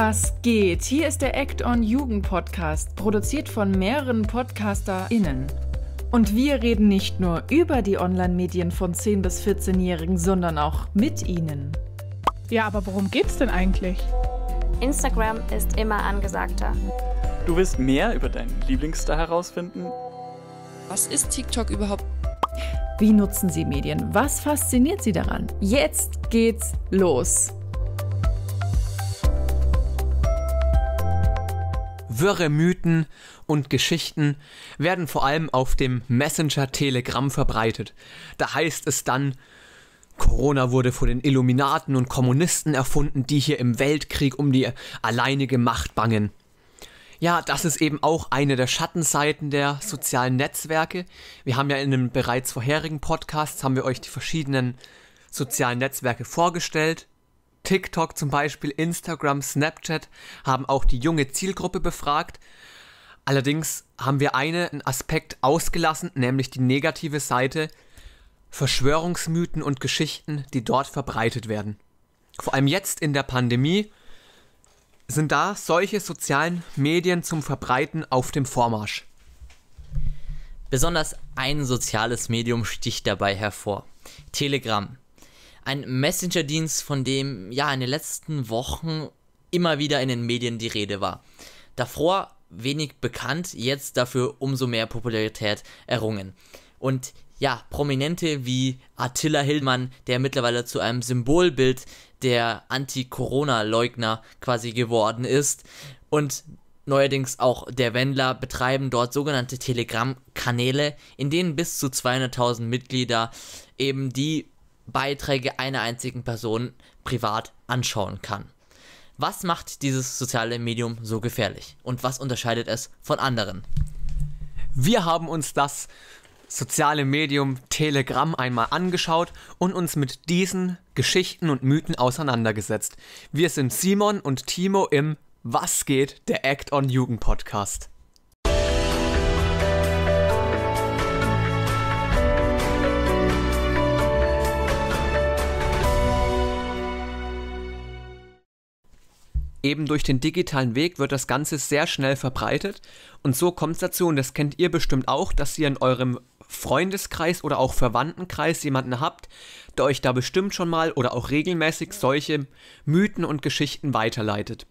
Was geht? Hier ist der Act-On-Jugend-Podcast, produziert von mehreren PodcasterInnen. Und wir reden nicht nur über die Online-Medien von 10- bis 14-Jährigen, sondern auch mit ihnen. Ja, aber worum geht's denn eigentlich? Instagram ist immer angesagter. Du willst mehr über deinen Lieblingsstar herausfinden? Was ist TikTok überhaupt? Wie nutzen sie Medien? Was fasziniert sie daran? Jetzt geht's los! Wirre Mythen und Geschichten werden vor allem auf dem Messenger Telegram verbreitet. Da heißt es dann, Corona wurde von den Illuminaten und Kommunisten erfunden, die hier im Weltkrieg um die alleinige Macht bangen. Ja, das ist eben auch eine der Schattenseiten der sozialen Netzwerke. Wir haben ja in einem bereits vorherigen Podcast, haben wir euch die verschiedenen sozialen Netzwerke vorgestellt. TikTok zum Beispiel, Instagram, Snapchat haben auch die junge Zielgruppe befragt. Allerdings haben wir einen Aspekt ausgelassen, nämlich die negative Seite, Verschwörungsmythen und Geschichten, die dort verbreitet werden. Vor allem jetzt in der Pandemie sind da solche sozialen Medien zum Verbreiten auf dem Vormarsch. Besonders ein soziales Medium sticht dabei hervor: Telegram. Ein Messenger-Dienst, von dem ja in den letzten Wochen immer wieder in den Medien die Rede war. Davor wenig bekannt, jetzt dafür umso mehr Popularität errungen. Und ja, Prominente wie Attila Hildmann, der mittlerweile zu einem Symbolbild der Anti-Corona-Leugner quasi geworden ist, und neuerdings auch der Wendler, betreiben dort sogenannte Telegram-Kanäle, in denen bis zu 200.000 Mitglieder eben die Beiträge einer einzigen Person privat anschauen kann. Was macht dieses soziale Medium so gefährlich? Und was unterscheidet es von anderen? Wir haben uns das soziale Medium Telegram einmal angeschaut und uns mit diesen Geschichten und Mythen auseinandergesetzt. Wir sind Simon und Timo im Was geht? Der Act-On-Jugend-Podcast. Eben durch den digitalen Weg wird das Ganze sehr schnell verbreitet und so kommt es dazu, und das kennt ihr bestimmt auch, dass ihr in eurem Freundeskreis oder auch Verwandtenkreis jemanden habt, der euch da bestimmt schon mal oder auch regelmäßig solche Mythen und Geschichten weiterleitet.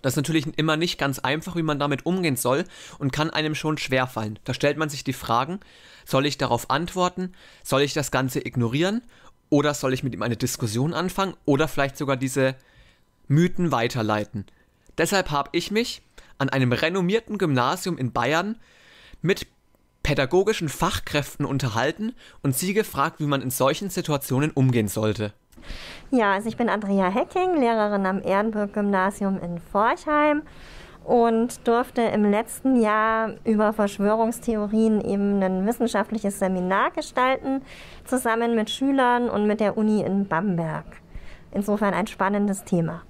Das ist natürlich immer nicht ganz einfach, wie man damit umgehen soll, und kann einem schon schwerfallen. Da stellt man sich die Fragen, soll ich darauf antworten, soll ich das Ganze ignorieren oder soll ich mit ihm eine Diskussion anfangen oder vielleicht sogar diese Mythen weiterleiten. Deshalb habe ich mich an einem renommierten Gymnasium in Bayern mit pädagogischen Fachkräften unterhalten und sie gefragt, wie man in solchen Situationen umgehen sollte. Ja, also ich bin Andrea Hecking, Lehrerin am Ehrenbürg-Gymnasium in Forchheim und durfte im letzten Jahr über Verschwörungstheorien eben ein wissenschaftliches Seminar gestalten, zusammen mit Schülern und mit der Uni in Bamberg. Insofern ein spannendes Thema.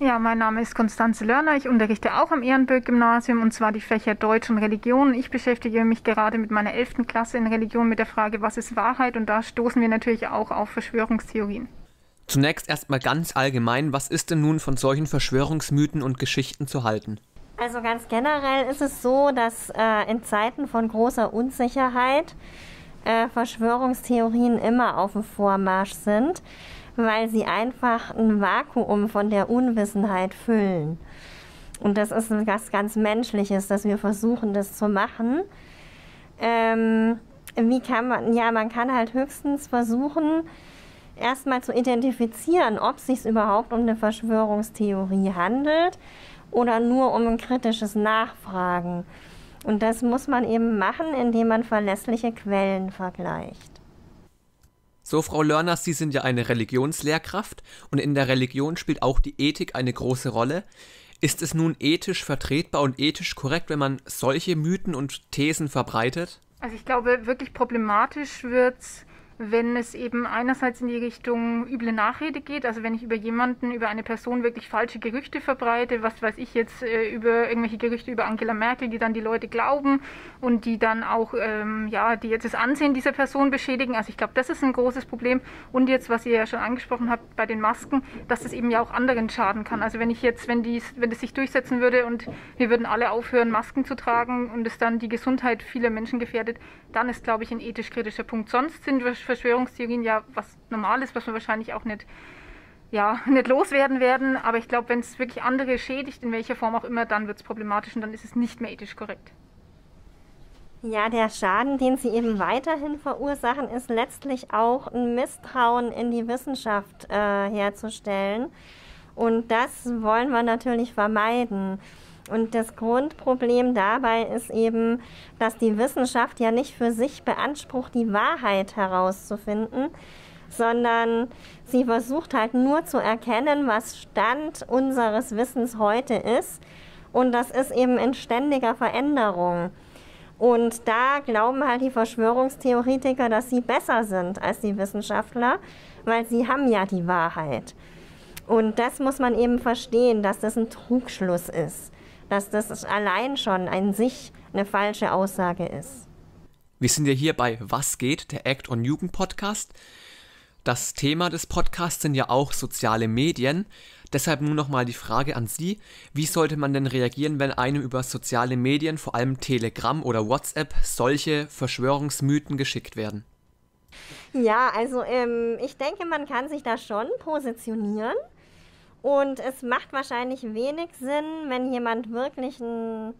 Ja, mein Name ist Konstanze Lörner. Ich unterrichte auch am Ehrenbürg-Gymnasium, und zwar die Fächer Deutsch und Religion. Ich beschäftige mich gerade mit meiner 11. Klasse in Religion mit der Frage, was ist Wahrheit? Und da stoßen wir natürlich auch auf Verschwörungstheorien. Zunächst erstmal ganz allgemein, was ist denn nun von solchen Verschwörungsmythen und Geschichten zu halten? Also ganz generell ist es so, dass in Zeiten von großer Unsicherheit Verschwörungstheorien immer auf dem Vormarsch sind, weil sie einfach ein Vakuum von der Unwissenheit füllen. Und das ist was ganz Menschliches, dass wir versuchen, das zu machen. Wie kann man, ja, man kann halt höchstens versuchen, erstmal zu identifizieren, ob es sich überhaupt um eine Verschwörungstheorie handelt oder nur um ein kritisches Nachfragen. Und das muss man eben machen, indem man verlässliche Quellen vergleicht. So, Frau Lörner, Sie sind ja eine Religionslehrkraft und in der Religion spielt auch die Ethik eine große Rolle. Ist es nun ethisch vertretbar und ethisch korrekt, wenn man solche Mythen und Thesen verbreitet? Also ich glaube, wirklich problematisch wird's, wenn es eben einerseits in die Richtung üble Nachrede geht, also wenn ich über jemanden, über eine Person wirklich falsche Gerüchte verbreite, was weiß ich jetzt, über irgendwelche Gerüchte über Angela Merkel, die dann die Leute glauben und die dann auch, die jetzt das Ansehen dieser Person beschädigen. Also ich glaube, das ist ein großes Problem. Und jetzt, was ihr ja schon angesprochen habt bei den Masken, dass das eben ja auch anderen schaden kann. Also wenn ich jetzt, wenn das sich durchsetzen würde und wir würden alle aufhören, Masken zu tragen und es dann die Gesundheit vieler Menschen gefährdet, dann ist, glaube ich, ein ethisch kritischer Punkt. Sonst sind wir Verschwörungstheorien ja was Normales, was wir wahrscheinlich auch nicht loswerden werden. Aber ich glaube, wenn es wirklich andere schädigt, in welcher Form auch immer, dann wird es problematisch und dann ist es nicht mehr ethisch korrekt. Ja, der Schaden, den sie eben weiterhin verursachen, ist letztlich auch ein Misstrauen in die Wissenschaft herzustellen. Und das wollen wir natürlich vermeiden. Und das Grundproblem dabei ist eben, dass die Wissenschaft ja nicht für sich beansprucht, die Wahrheit herauszufinden, sondern sie versucht halt nur zu erkennen, was Stand unseres Wissens heute ist. Und das ist eben in ständiger Veränderung. Und da glauben halt die Verschwörungstheoretiker, dass sie besser sind als die Wissenschaftler, weil sie haben ja die Wahrheit. Und das muss man eben verstehen, dass das ein Trugschluss ist. Dass das allein schon an sich eine falsche Aussage ist. Wir sind ja hier bei Was geht, der Act-On-Jugend-Podcast. Das Thema des Podcasts sind ja auch soziale Medien. Deshalb nun nochmal die Frage an Sie. Wie sollte man denn reagieren, wenn einem über soziale Medien, vor allem Telegram oder WhatsApp, solche Verschwörungsmythen geschickt werden? Ja, also ich denke, man kann sich da schon positionieren. Und es macht wahrscheinlich wenig Sinn, wenn jemand wirklich ein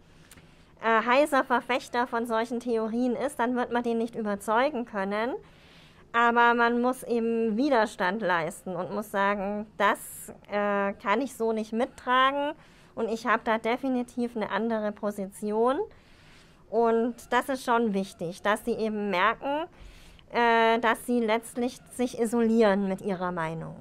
heißer Verfechter von solchen Theorien ist, dann wird man den nicht überzeugen können. Aber man muss eben Widerstand leisten und muss sagen, das kann ich so nicht mittragen und ich habe da definitiv eine andere Position. Und das ist schon wichtig, dass sie eben merken, dass sie letztlich sich isolieren mit ihrer Meinung.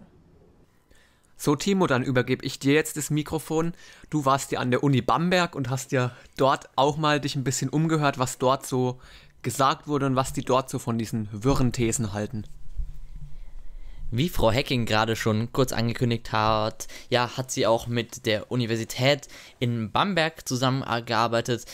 So Timo, dann übergebe ich dir jetzt das Mikrofon. Du warst ja an der Uni Bamberg und hast ja dort auch mal dich ein bisschen umgehört, was dort so gesagt wurde und was die dort so von diesen wirren Thesen halten. Wie Frau Hecking gerade schon kurz angekündigt hat, ja, hat sie auch mit der Universität in Bamberg zusammengearbeitet.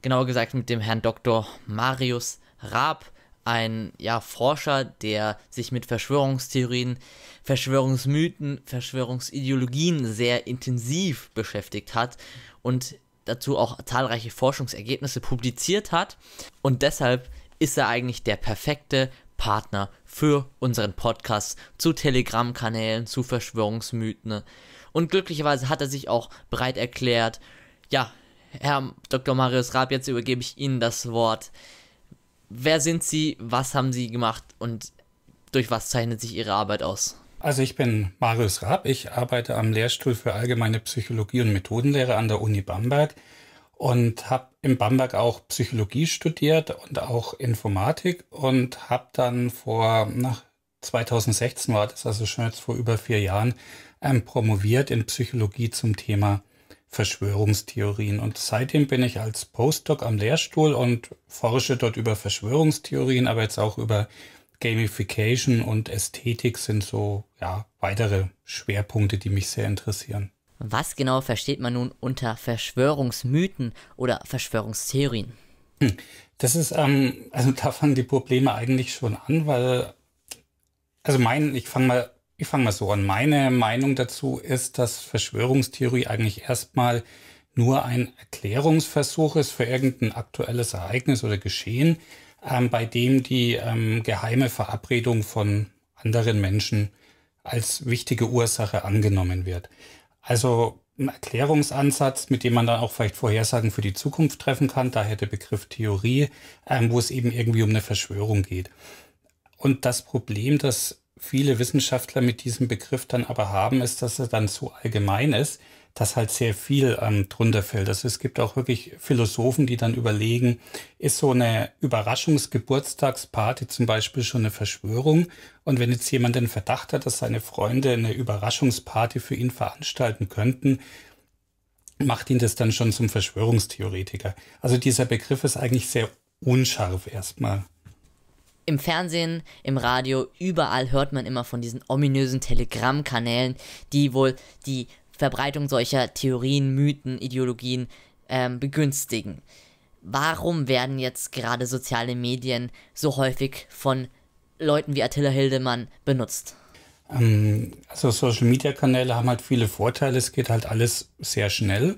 Genauer gesagt mit dem Herrn Dr. Marius Raab. Ein Forscher, der sich mit Verschwörungstheorien, Verschwörungsmythen, Verschwörungsideologien sehr intensiv beschäftigt hat und dazu auch zahlreiche Forschungsergebnisse publiziert hat. Und deshalb ist er eigentlich der perfekte Partner für unseren Podcast zu Telegram-Kanälen, zu Verschwörungsmythen. Und glücklicherweise hat er sich auch bereit erklärt. Ja, Herr Dr. Marius Raab, jetzt übergebe ich Ihnen das Wort. Wer sind Sie, was haben Sie gemacht und durch was zeichnet sich Ihre Arbeit aus? Also ich bin Marius Raab, ich arbeite am Lehrstuhl für Allgemeine Psychologie und Methodenlehre an der Uni Bamberg und habe in Bamberg auch Psychologie studiert und auch Informatik und habe dann 2016 war das, also schon jetzt vor über 4 Jahren, promoviert in Psychologie zum Thema Verschwörungstheorien. Und seitdem bin ich als Postdoc am Lehrstuhl und forsche dort über Verschwörungstheorien, aber jetzt auch über Gamification und Ästhetik sind so weitere Schwerpunkte, die mich sehr interessieren. Was genau versteht man nun unter Verschwörungsmythen oder Verschwörungstheorien? Das ist, also da fangen die Probleme eigentlich schon an, weil, also ich fange mal so an. Meine Meinung dazu ist, dass Verschwörungstheorie eigentlich erstmal nur ein Erklärungsversuch ist für irgendein aktuelles Ereignis oder Geschehen, bei dem die geheime Verabredung von anderen Menschen als wichtige Ursache angenommen wird. Also ein Erklärungsansatz, mit dem man dann auch vielleicht Vorhersagen für die Zukunft treffen kann, daher der Begriff Theorie, wo es eben irgendwie um eine Verschwörung geht. Und das Problem, das viele Wissenschaftler mit diesem Begriff dann aber haben, ist, dass er dann so allgemein ist, dass halt sehr viel drunter fällt. Also es gibt auch wirklich Philosophen, die dann überlegen, ist so eine Überraschungsgeburtstagsparty zum Beispiel schon eine Verschwörung? Und wenn jetzt jemand den Verdacht hat, dass seine Freunde eine Überraschungsparty für ihn veranstalten könnten, macht ihn das dann schon zum Verschwörungstheoretiker. Also dieser Begriff ist eigentlich sehr unscharf erstmal. im Fernsehen, im Radio, überall hört man immer von diesen ominösen Telegram-Kanälen, die wohl die Verbreitung solcher Theorien, Mythen, Ideologien begünstigen. Warum werden jetzt gerade soziale Medien so häufig von Leuten wie Attila Hildmann benutzt? Also Social-Media-Kanäle haben halt viele Vorteile, es geht halt alles sehr schnell.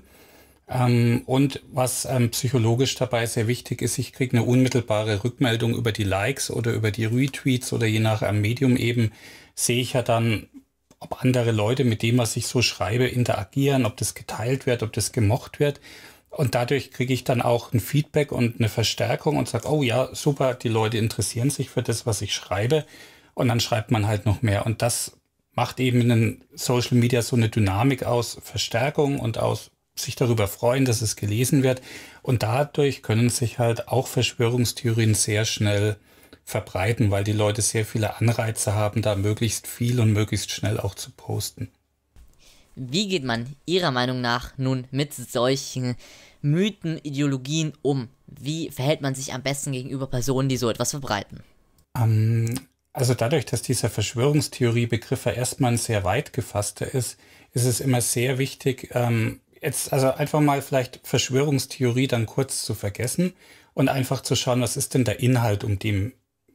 Und was psychologisch dabei sehr wichtig ist, ich kriege eine unmittelbare Rückmeldung über die Likes oder über die Retweets oder je nach Medium eben, sehe ich ja dann, ob andere Leute mit dem, was ich so schreibe, interagieren, ob das geteilt wird, ob das gemocht wird. Und dadurch kriege ich dann auch ein Feedback und eine Verstärkung und sage, oh ja, super, die Leute interessieren sich für das, was ich schreibe. Und dann schreibt man halt noch mehr. Und das macht eben in den Social Media so eine Dynamik aus Verstärkung und aus sich darüber freuen, dass es gelesen wird. Und dadurch können sich halt auch Verschwörungstheorien sehr schnell verbreiten, weil die Leute sehr viele Anreize haben, da möglichst viel und möglichst schnell auch zu posten. Wie geht man Ihrer Meinung nach nun mit solchen Mythen, Ideologien um? Wie verhält man sich am besten gegenüber Personen, die so etwas verbreiten? Also dadurch, dass dieser Verschwörungstheorie-Begriff ja erstmal ein sehr weit gefasster ist, ist es immer sehr wichtig, jetzt also einfach mal vielleicht Verschwörungstheorie dann kurz zu vergessen und einfach zu schauen, was ist denn der Inhalt, um den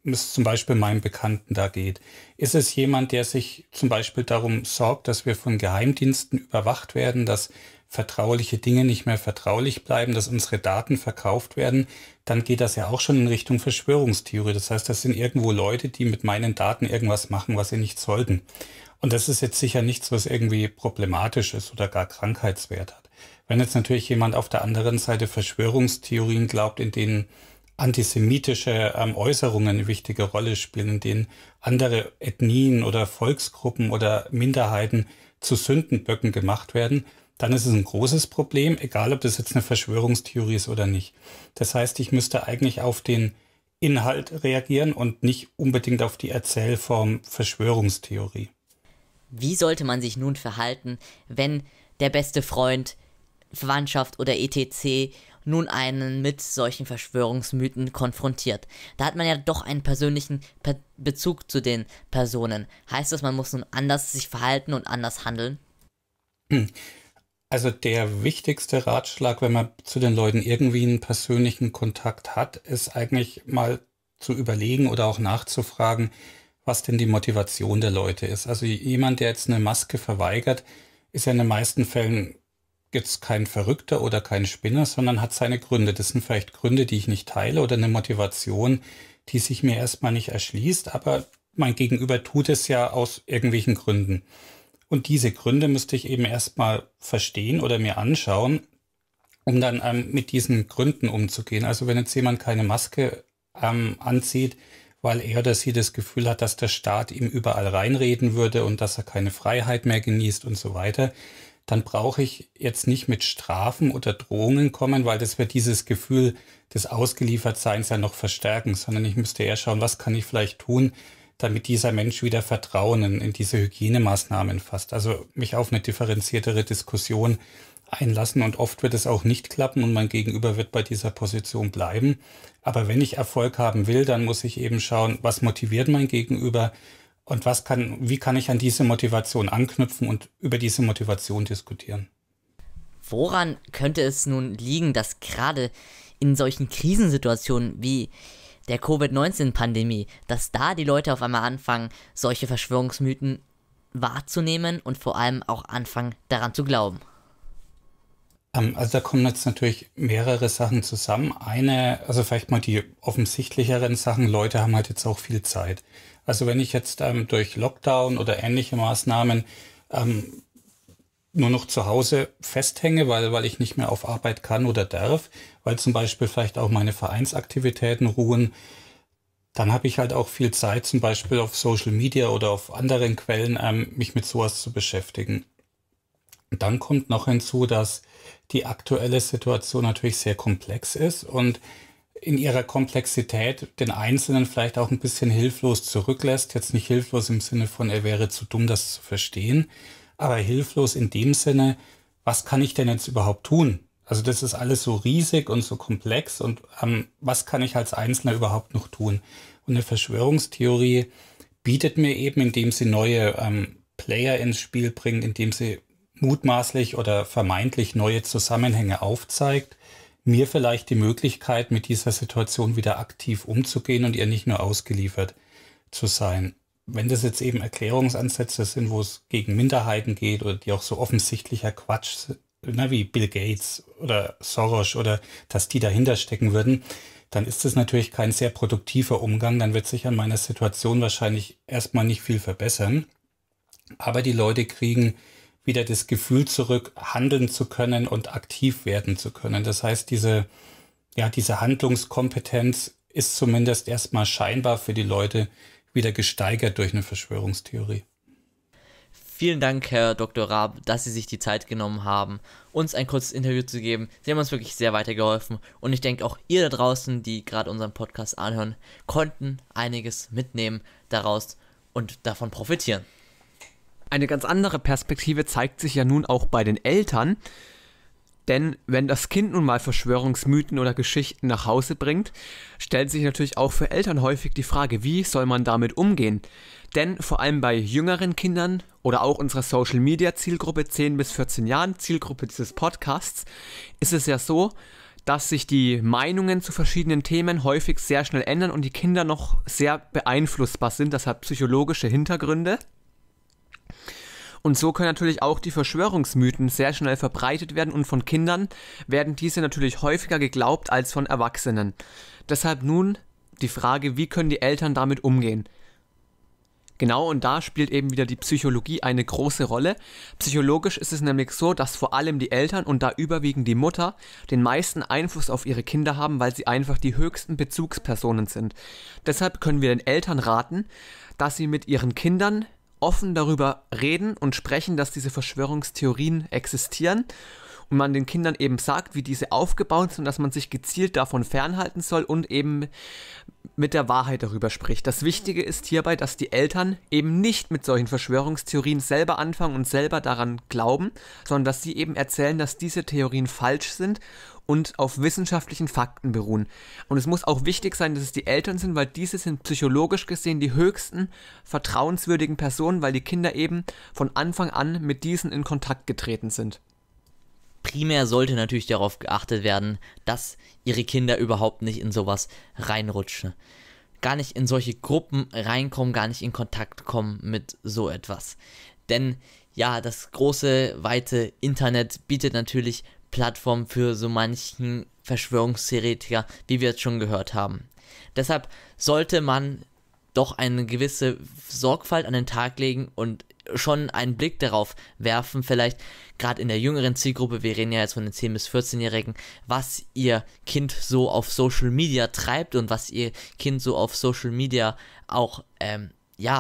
es zum Beispiel meinem Bekannten da geht. Ist es jemand, der sich zum Beispiel darum sorgt, dass wir von Geheimdiensten überwacht werden, dass vertrauliche Dinge nicht mehr vertraulich bleiben, dass unsere Daten verkauft werden, dann geht das ja auch schon in Richtung Verschwörungstheorie. Das heißt, das sind irgendwo Leute, die mit meinen Daten irgendwas machen, was sie nicht sollten. Und das ist jetzt sicher nichts, was irgendwie problematisch ist oder gar Krankheitswert hat. Wenn jetzt natürlich jemand auf der anderen Seite Verschwörungstheorien glaubt, in denen antisemitische Äußerungen eine wichtige Rolle spielen, in denen andere Ethnien oder Volksgruppen oder Minderheiten zu Sündenböcken gemacht werden, dann ist es ein großes Problem, egal ob das jetzt eine Verschwörungstheorie ist oder nicht. Das heißt, ich müsste eigentlich auf den Inhalt reagieren und nicht unbedingt auf die Erzählform Verschwörungstheorie. Wie sollte man sich nun verhalten, wenn der beste Freund, Verwandtschaft oder etc. nun einen mit solchen Verschwörungsmythen konfrontiert? Da hat man ja doch einen persönlichen Bezug zu den Personen. Heißt das, man muss nun anders sich verhalten und anders handeln? Also der wichtigste Ratschlag, wenn man zu den Leuten irgendwie einen persönlichen Kontakt hat, ist eigentlich mal zu überlegen oder auch nachzufragen, was denn die Motivation der Leute ist. Also jemand, der jetzt eine Maske verweigert, ist ja in den meisten Fällen jetzt kein Verrückter oder kein Spinner, sondern hat seine Gründe. Das sind vielleicht Gründe, die ich nicht teile oder eine Motivation, die sich mir erstmal nicht erschließt, aber mein Gegenüber tut es ja aus irgendwelchen Gründen. Und diese Gründe müsste ich eben erstmal verstehen oder mir anschauen, um dann mit diesen Gründen umzugehen. Also wenn jetzt jemand keine Maske anzieht, weil er oder sie das Gefühl hat, dass der Staat ihm überall reinreden würde und dass er keine Freiheit mehr genießt und so weiter, dann brauche ich jetzt nicht mit Strafen oder Drohungen kommen, weil das wird dieses Gefühl des Ausgeliefertseins ja noch verstärken, sondern ich müsste eher schauen, was kann ich vielleicht tun, damit dieser Mensch wieder Vertrauen in diese Hygienemaßnahmen fasst. Also mich auf eine differenziertere Diskussion einlassen und oft wird es auch nicht klappen und mein Gegenüber wird bei dieser Position bleiben. Aber wenn ich Erfolg haben will, dann muss ich eben schauen, was motiviert mein Gegenüber, und wie kann ich an diese Motivation anknüpfen und über diese Motivation diskutieren? Woran könnte es nun liegen, dass gerade in solchen Krisensituationen wie der Covid-19-Pandemie, dass da die Leute auf einmal anfangen, solche Verschwörungsmythen wahrzunehmen und vor allem auch anfangen, daran zu glauben? Also da kommen jetzt natürlich mehrere Sachen zusammen. Also vielleicht mal die offensichtlicheren Sachen, Leute haben halt jetzt auch viel Zeit. Also wenn ich jetzt durch Lockdown oder ähnliche Maßnahmen nur noch zu Hause festhänge, weil ich nicht mehr auf Arbeit kann oder darf, weil zum Beispiel vielleicht auch meine Vereinsaktivitäten ruhen, dann habe ich halt auch viel Zeit, zum Beispiel auf Social Media oder auf anderen Quellen mich mit sowas zu beschäftigen. Und dann kommt noch hinzu, dass die aktuelle Situation natürlich sehr komplex ist und in ihrer Komplexität den Einzelnen vielleicht auch ein bisschen hilflos zurücklässt. Jetzt nicht hilflos im Sinne von, er wäre zu dumm, das zu verstehen, aber hilflos in dem Sinne, was kann ich denn jetzt überhaupt tun? Also das ist alles so riesig und so komplex und was kann ich als Einzelner überhaupt noch tun? Und eine Verschwörungstheorie bietet mir eben, indem sie neue Player ins Spiel bringt, indem sie mutmaßlich oder vermeintlich neue Zusammenhänge aufzeigt, mir vielleicht die Möglichkeit, mit dieser Situation wieder aktiv umzugehen und ihr nicht nur ausgeliefert zu sein. Wenn das jetzt eben Erklärungsansätze sind, wo es gegen Minderheiten geht oder die auch so offensichtlicher Quatsch sind, wie Bill Gates oder Soros oder dass die dahinter stecken würden, dann ist es natürlich kein sehr produktiver Umgang. Dann wird sich an meiner Situation wahrscheinlich erstmal nicht viel verbessern. Aber die Leute kriegen wieder das Gefühl zurück, handeln zu können und aktiv werden zu können. Das heißt, diese Handlungskompetenz ist zumindest erstmal scheinbar für die Leute wieder gesteigert durch eine Verschwörungstheorie. Vielen Dank, Herr Dr. Raab, dass Sie sich die Zeit genommen haben, uns ein kurzes Interview zu geben. Sie haben uns wirklich sehr weitergeholfen und ich denke, auch ihr da draußen, die gerade unseren Podcast anhören, konnten einiges mitnehmen daraus und davon profitieren. Eine ganz andere Perspektive zeigt sich ja nun auch bei den Eltern, denn wenn das Kind nun mal Verschwörungsmythen oder Geschichten nach Hause bringt, stellt sich natürlich auch für Eltern häufig die Frage, wie soll man damit umgehen? Denn vor allem bei jüngeren Kindern oder auch unserer Social-Media-Zielgruppe 10 bis 14 Jahren, Zielgruppe dieses Podcasts, ist es ja so, dass sich die Meinungen zu verschiedenen Themen häufig sehr schnell ändern und die Kinder noch sehr beeinflussbar sind, das hat psychologische Hintergründe. Und so können natürlich auch die Verschwörungsmythen sehr schnell verbreitet werden und von Kindern werden diese natürlich häufiger geglaubt als von Erwachsenen. Deshalb nun die Frage, wie können die Eltern damit umgehen? Genau, und da spielt eben wieder die Psychologie eine große Rolle. Psychologisch ist es nämlich so, dass vor allem die Eltern und da überwiegend die Mutter den meisten Einfluss auf ihre Kinder haben, weil sie einfach die höchsten Bezugspersonen sind. Deshalb können wir den Eltern raten, dass sie mit ihren Kindern offen darüber reden und sprechen, dass diese Verschwörungstheorien existieren und man den Kindern eben sagt, wie diese aufgebaut sind, dass man sich gezielt davon fernhalten soll und eben mit der Wahrheit darüber spricht. Das Wichtige ist hierbei, dass die Eltern eben nicht mit solchen Verschwörungstheorien selber anfangen und selber daran glauben, sondern dass sie eben erzählen, dass diese Theorien falsch sind und auf wissenschaftlichen Fakten beruhen. Und es muss auch wichtig sein, dass es die Eltern sind, weil diese sind psychologisch gesehen die höchsten vertrauenswürdigen Personen, weil die Kinder eben von Anfang an mit diesen in Kontakt getreten sind. Primär sollte natürlich darauf geachtet werden, dass ihre Kinder überhaupt nicht in sowas reinrutschen. Gar nicht in solche Gruppen reinkommen, gar nicht in Kontakt kommen mit so etwas. Denn ja, das große, weite Internet bietet natürlich Plattformen für so manchen Verschwörungstheoretiker, wie wir jetzt schon gehört haben. Deshalb sollte man doch eine gewisse Sorgfalt an den Tag legen und schon einen Blick darauf werfen, vielleicht gerade in der jüngeren Zielgruppe, wir reden ja jetzt von den 10- bis 14-Jährigen, was ihr Kind so auf Social Media treibt und was ihr Kind so auf Social Media auch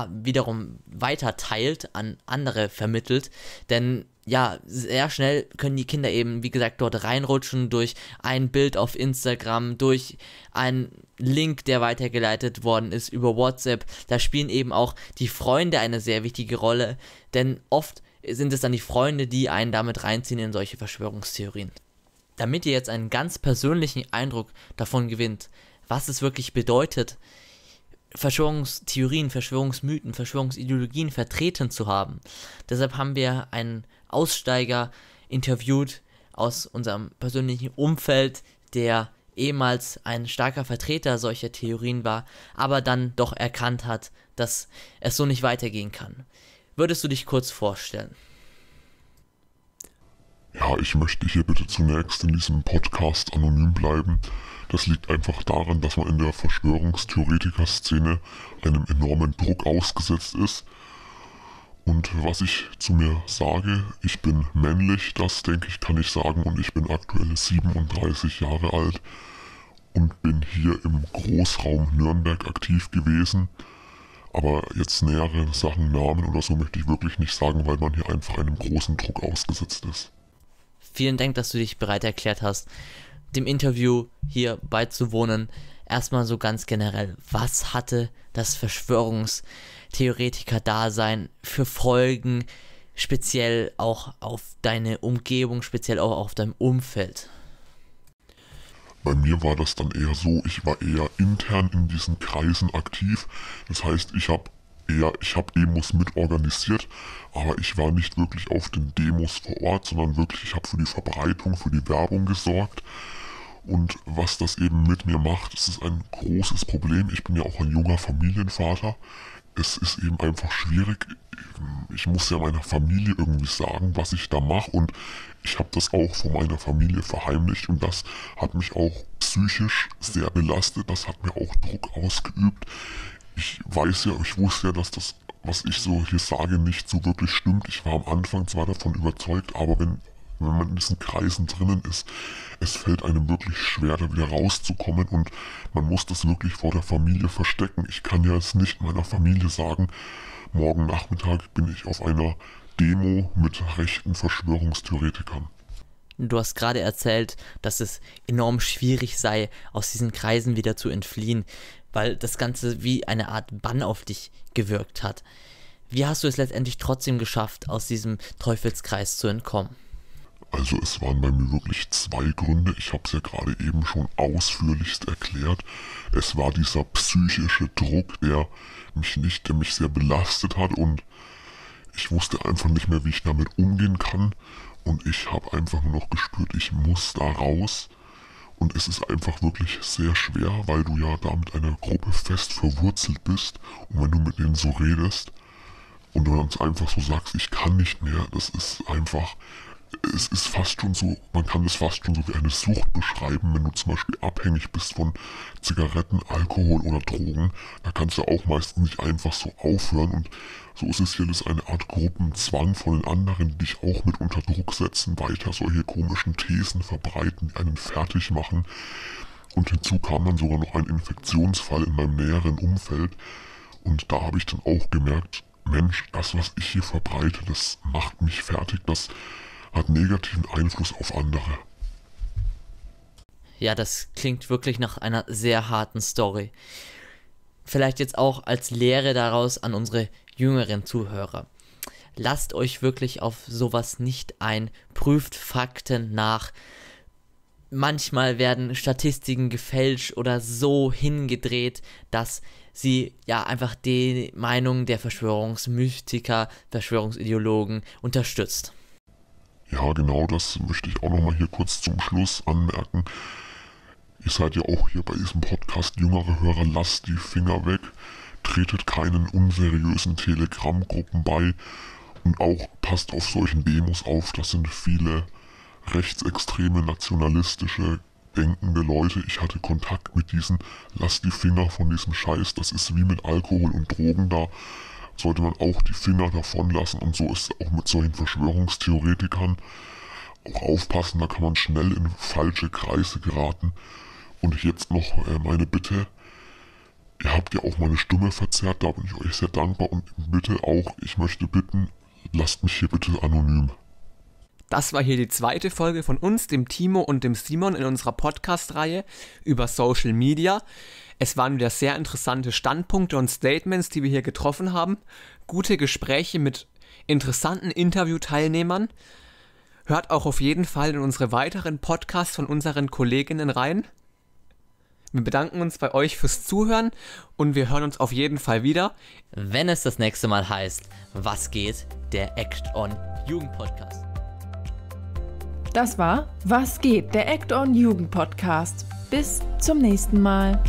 wiederum weiter teilt, an andere vermittelt, denn ja, sehr schnell können die Kinder eben, wie gesagt, dort reinrutschen durch ein Bild auf Instagram, durch einen Link, der weitergeleitet worden ist über WhatsApp. Da spielen eben auch die Freunde eine sehr wichtige Rolle, denn oft sind es dann die Freunde, die einen damit reinziehen in solche Verschwörungstheorien. Damit ihr jetzt einen ganz persönlichen Eindruck davon gewinnt, was es wirklich bedeutet, Verschwörungstheorien, Verschwörungsmythen, Verschwörungsideologien vertreten zu haben. Deshalb haben wir einen Aussteiger interviewt aus unserem persönlichen Umfeld, der ehemals ein starker Vertreter solcher Theorien war, aber dann doch erkannt hat, dass es so nicht weitergehen kann. Würdest du dich kurz vorstellen? Ja, ich möchte hier bitte zunächst in diesem Podcast anonym bleiben. Das liegt einfach daran, dass man in der Verschwörungstheoretiker-Szene einem enormen Druck ausgesetzt ist. Und was ich zu mir sage, ich bin männlich, das denke ich, kann ich sagen. Und ich bin aktuell 37 Jahre alt und bin hier im Großraum Nürnberg aktiv gewesen. Aber jetzt nähere Sachen, Namen oder so möchte ich wirklich nicht sagen, weil man hier einfach einem großen Druck ausgesetzt ist. Vielen Dank, dass du dich bereit erklärt hast, dem Interview hier beizuwohnen. Erstmal so ganz generell, was hatte das Verschwörungstheoretiker-Dasein für Folgen, speziell auch auf deine Umgebung, speziell auch auf dein Umfeld? Bei mir war das dann eher so, ich war eher intern in diesen Kreisen aktiv. Das heißt, ich habe Demos mitorganisiert, aber ich war nicht wirklich auf den Demos vor Ort, sondern wirklich, ich habe für die Verbreitung, für die Werbung gesorgt. Und was das eben mit mir macht, das ist ein großes Problem. Ich bin ja auch ein junger Familienvater. Es ist eben einfach schwierig. Ich muss ja meiner Familie irgendwie sagen, was ich da mache, und ich habe das auch von meiner Familie verheimlicht, und das hat mich auch psychisch sehr belastet, das hat mir auch Druck ausgeübt. Ich wusste ja, dass das, was ich so hier sage, nicht so wirklich stimmt. Ich war am Anfang zwar davon überzeugt, aber wenn man in diesen Kreisen drinnen ist, es fällt einem wirklich schwer, da wieder rauszukommen, und man muss das wirklich vor der Familie verstecken. Ich kann ja jetzt nicht meiner Familie sagen, morgen Nachmittag bin ich auf einer Demo mit rechten Verschwörungstheoretikern. Du hast gerade erzählt, dass es enorm schwierig sei, aus diesen Kreisen wieder zu entfliehen, weil das Ganze wie eine Art Bann auf dich gewirkt hat. Wie hast du es letztendlich trotzdem geschafft, aus diesem Teufelskreis zu entkommen? Also es waren bei mir wirklich zwei Gründe, ich habe es ja gerade eben schon ausführlichst erklärt. Es war dieser psychische Druck, der mich sehr belastet hat, und ich wusste einfach nicht mehr, wie ich damit umgehen kann, und ich habe einfach nur noch gespürt, ich muss da raus, und es ist einfach wirklich sehr schwer, weil du ja da mit einer Gruppe fest verwurzelt bist, und wenn du mit denen so redest und du dann einfach so sagst, ich kann nicht mehr, das ist einfach... Es ist fast schon so, man kann es fast schon so wie eine Sucht beschreiben, wenn du zum Beispiel abhängig bist von Zigaretten, Alkohol oder Drogen, da kannst du auch meistens nicht einfach so aufhören, und so ist es hier, das ist eine Art Gruppenzwang von den anderen, die dich auch mit unter Druck setzen, weiter solche komischen Thesen verbreiten, die einen fertig machen, und hinzu kam dann sogar noch ein Infektionsfall in meinem näheren Umfeld, und da habe ich dann auch gemerkt, Mensch, das, was ich hier verbreite, das macht mich fertig, das hat negativen Einfluss auf andere. Ja, das klingt wirklich nach einer sehr harten Story. Vielleicht jetzt auch als Lehre daraus an unsere jüngeren Zuhörer. Lasst euch wirklich auf sowas nicht ein, prüft Fakten nach. Manchmal werden Statistiken gefälscht oder so hingedreht, dass sie ja einfach die Meinung der Verschwörungsmystiker, Verschwörungsideologen unterstützt. Ja, genau, das möchte ich auch nochmal hier kurz zum Schluss anmerken. Ihr seid ja auch hier bei diesem Podcast jüngere Hörer, lasst die Finger weg, tretet keinen unseriösen Telegram-Gruppen bei, und auch passt auf solchen Demos auf, das sind viele rechtsextreme, nationalistische, denkende Leute. Ich hatte Kontakt mit diesen, lasst die Finger von diesem Scheiß, das ist wie mit Alkohol und Drogen, da sollte man auch die Finger davon lassen, und so ist es auch mit solchen Verschwörungstheoretikern. Auch aufpassen, da kann man schnell in falsche Kreise geraten. Und jetzt noch meine Bitte, ihr habt ja auch meine Stimme verzerrt, da bin ich euch sehr dankbar, und bitte auch, ich möchte bitten, lasst mich hier bitte anonym. Das war hier die zweite Folge von uns, dem Timo und dem Simon, in unserer Podcast-Reihe über Social Media. Es waren wieder sehr interessante Standpunkte und Statements, die wir hier getroffen haben. Gute Gespräche mit interessanten Interviewteilnehmern. Hört auch auf jeden Fall in unsere weiteren Podcasts von unseren Kolleginnen rein. Wir bedanken uns bei euch fürs Zuhören, und wir hören uns auf jeden Fall wieder, wenn es das nächste Mal heißt, was geht, der Act-On-Jugend-Podcast. Das war Was geht, der Act-On-Jugend-Podcast. Bis zum nächsten Mal.